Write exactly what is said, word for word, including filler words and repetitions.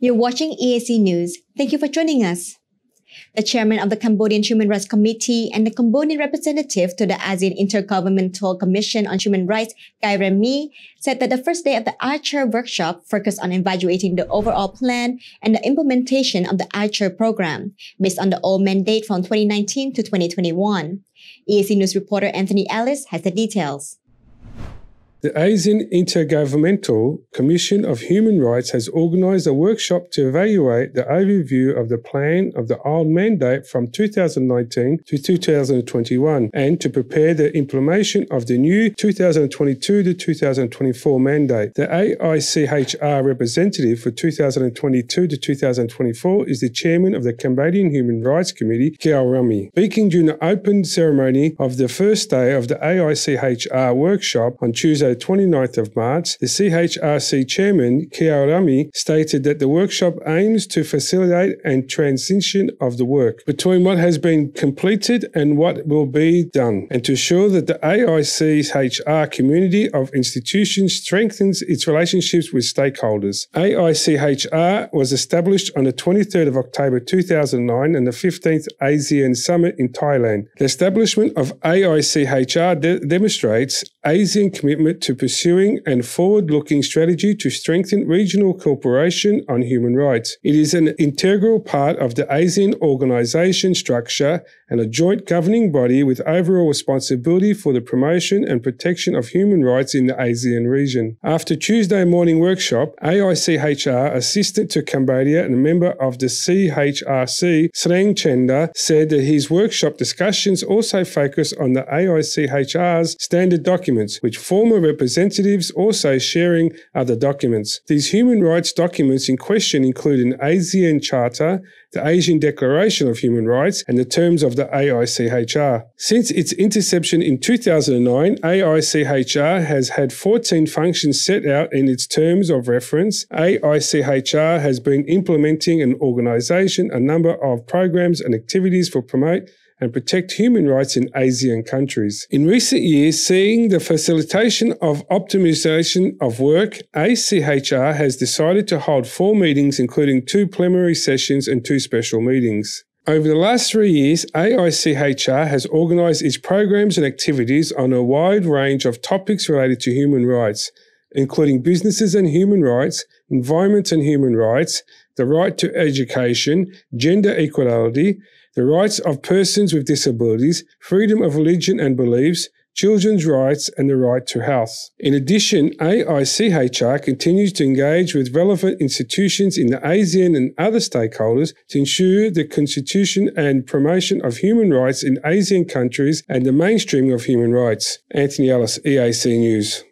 You're watching E A C News. Thank you for joining us. The chairman of the Cambodian Human Rights Committee and the Cambodian representative to the ASEAN Intergovernmental Commission on Human Rights, Keo Remy, said that the first day of the A I C H R workshop focused on evaluating the overall plan and the implementation of the A I C H R program, based on the old mandate from twenty nineteen to twenty twenty-one. E A C News reporter Anthony Ellis has the details. The ASEAN Intergovernmental Commission of Human Rights has organised a workshop to evaluate the overview of the plan of the old mandate from two thousand nineteen to two thousand twenty-one and to prepare the implementation of the new two thousand twenty-two to two thousand twenty-four mandate. The A I C H R representative for two thousand twenty-two to two thousand twenty-four is the chairman of the Cambodian Human Rights Committee, Keo Remy. Speaking during the open ceremony of the first day of the A I C H R workshop on Tuesday, twenty-ninth of March, the C H R C chairman, Keo Remy, stated that the workshop aims to facilitate and transition of the work between what has been completed and what will be done, and to ensure that the A I C H R community of institutions strengthens its relationships with stakeholders. A I C H R was established on the twenty-third of October two thousand nine and the fifteenth ASEAN Summit in Thailand. The establishment of A I C H R de demonstrates ASEAN commitment to pursuing an forward-looking strategy to strengthen regional cooperation on human rights. It is an integral part of the ASEAN organisation structure and a joint governing body with overall responsibility for the promotion and protection of human rights in the ASEAN region. After Tuesday morning workshop, A I C H R Assistant to Cambodia and a member of the C H R C, Sreang Chenda, said that his workshop discussions also focus on the A I C H R's standard documents, which former representatives also sharing other documents. These human rights documents in question include an ASEAN Charter, the ASEAN Declaration of Human Rights, and the terms of the A I C H R. Since its inception in two thousand nine, A I C H R has had fourteen functions set out in its terms of reference. A I C H R has been implementing an organisation, a number of programs and activities for promote and protect human rights in ASEAN countries. In recent years, seeing the facilitation of optimization of work, A I C H R has decided to hold four meetings, including two plenary sessions and two special meetings. Over the last three years, A I C H R has organised its programs and activities on a wide range of topics related to human rights, including businesses and human rights, environment and human rights, the right to education, gender equality, the rights of persons with disabilities, freedom of religion and beliefs, children's rights, and the right to health. In addition, A I C H R continues to engage with relevant institutions in the ASEAN and other stakeholders to ensure the constitution and promotion of human rights in ASEAN countries and the mainstreaming of human rights. Anthony Ellis, E A C News.